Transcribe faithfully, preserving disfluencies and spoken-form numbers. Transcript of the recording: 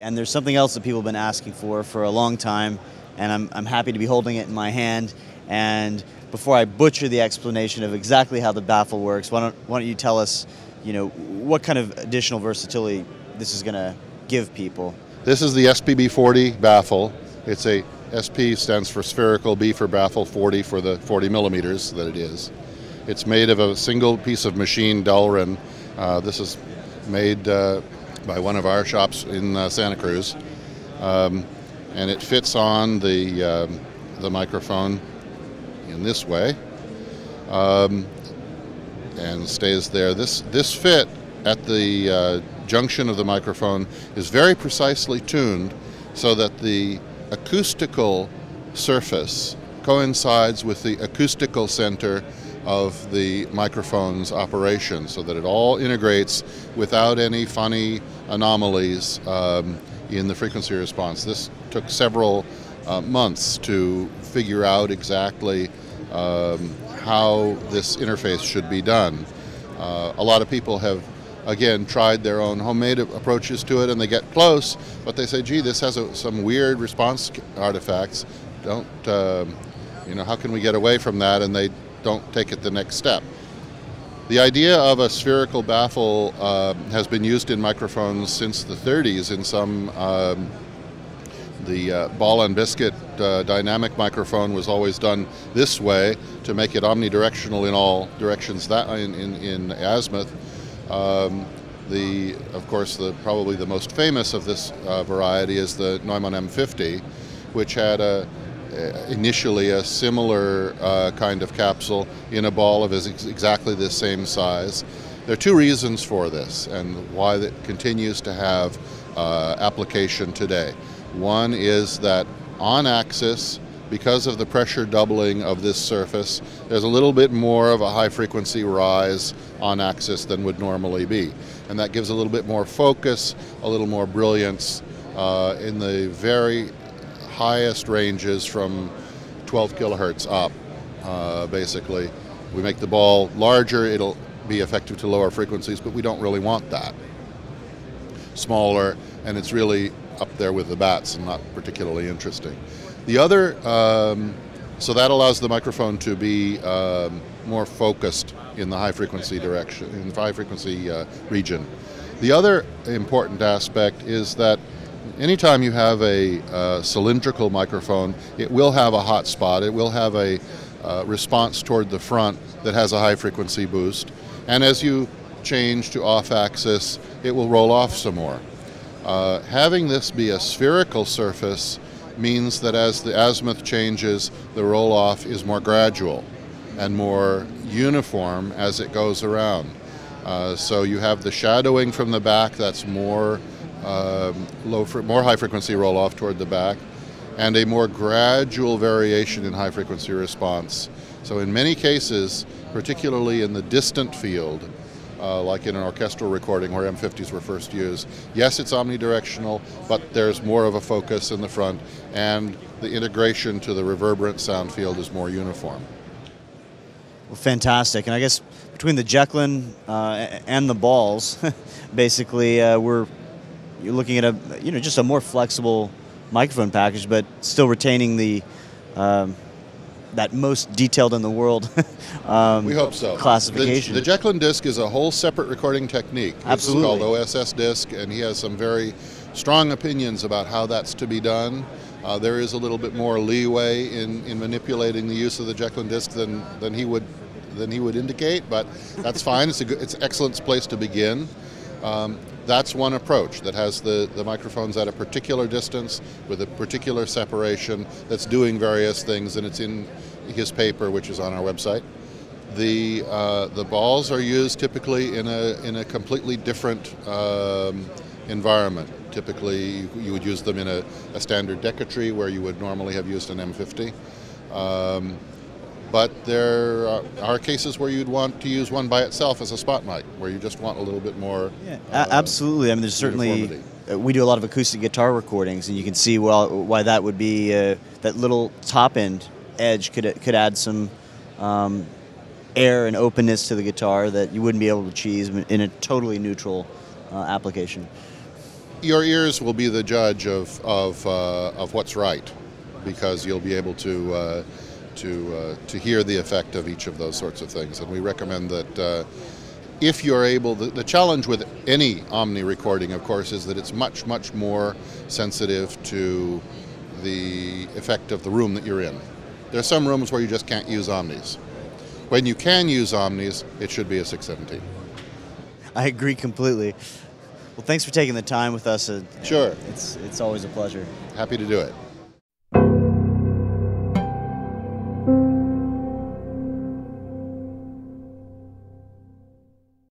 And there's something else that people have been asking for for a long time, and I'm, I'm happy to be holding it in my hand. And before I butcher the explanation of exactly how the baffle works, why don't, why don't you tell us, you know, what kind of additional versatility this is going to give people? This is the S P B forty baffle. It's a S P stands for spherical, B for baffle, forty for the forty millimeters that it is. It's made of a single piece of machine, Delrin. Uh, this is made uh, by one of our shops in uh, Santa Cruz, um, and it fits on the um, the microphone in this way, um, and stays there. This this fit at the uh, junction of the microphone is very precisely tuned so that the acoustical surface coincides with the acoustical center of the microphone's operation, so that it all integrates without any funny anomalies um, in the frequency response. This took several uh, months to figure out exactly um, how this interface should be done. Uh, a lot of people have, again, tried their own homemade approaches to it, and they get close, but they say, gee, this has a, some weird response artifacts. Don't, uh, you know, how can we get away from that? And they don't take it the next step. The idea of a spherical baffle uh, has been used in microphones since the thirties in some, um, the uh, ball and biscuit uh, dynamic microphone was always done this way to make it omnidirectional in all directions that in, in, in azimuth. Um, the, of course, the, probably the most famous of this uh, variety is the Neumann M fifty, which had a, initially a similar uh, kind of capsule in a ball of is ex exactly the same size. There are two reasons for this and why it continues to have uh, application today. One is that on axis, because of the pressure doubling of this surface, there's a little bit more of a high frequency rise on axis than would normally be. And that gives a little bit more focus, a little more brilliance uh, in the very highest ranges from twelve kilohertz up, uh, basically. We make the ball larger, it'll be effective to lower frequencies, but we don't really want that. Smaller, and it's really up there with the bats and not particularly interesting. The other, um, so that allows the microphone to be um, more focused in the high frequency direction, in the high frequency uh, region. The other important aspect is that anytime you have a uh, cylindrical microphone, it will have a hot spot. It will have a uh, response toward the front that has a high frequency boost. And as you change to off axis, it will roll off some more. Uh, having this be a spherical surface means that as the azimuth changes, the roll off is more gradual and more uniform as it goes around. Uh, so you have the shadowing from the back that's more Um, low fr more high frequency roll off toward the back, and a more gradual variation in high frequency response. So in many cases, particularly in the distant field, uh, like in an orchestral recording where M fifties were first used, yes, it's omnidirectional, but there's more of a focus in the front, and the integration to the reverberant sound field is more uniform. Well, fantastic. And I guess between the Jecklin uh, and the balls, basically uh, we're You're looking at a, you know, just a more flexible microphone package, but still retaining the um, that most detailed in the world. um, we hope so. Classification. The, the Jecklin disc is a whole separate recording technique. Absolutely. It's called O S S disc, and he has some very strong opinions about how that's to be done. Uh, there is a little bit more leeway in in manipulating the use of the Jecklin disc than than he would than he would indicate, but that's fine. It's a good, it's an excellent place to begin. Um, That's one approach that has the, the microphones at a particular distance with a particular separation that's doing various things, and it's in his paper, which is on our website. The, uh, the balls are used typically in a, in a completely different um, environment. Typically, you would use them in a, a standard Decca tree where you would normally have used an M fifty. Um, But there are, are cases where you'd want to use one by itself as a spot mic, where you just want a little bit more. Yeah, uh, absolutely. I mean, there's certainly uh, we do a lot of acoustic guitar recordings, and you can see well, why that would be uh, that little top end edge could could add some um, air and openness to the guitar that you wouldn't be able to achieve in a totally neutral uh, application. Your ears will be the judge of, of, uh, of what's right, because you'll be able to, uh, to, uh, to hear the effect of each of those sorts of things. And we recommend that uh, if you're able, the, the challenge with any Omni recording, of course, is that it's much, much more sensitive to the effect of the room that you're in. There are some rooms where you just can't use Omnis. When you can use Omnis, it should be a six seventeen. I agree completely. Well, thanks for taking the time with us. Sure. It's, it's always a pleasure. Happy to do it.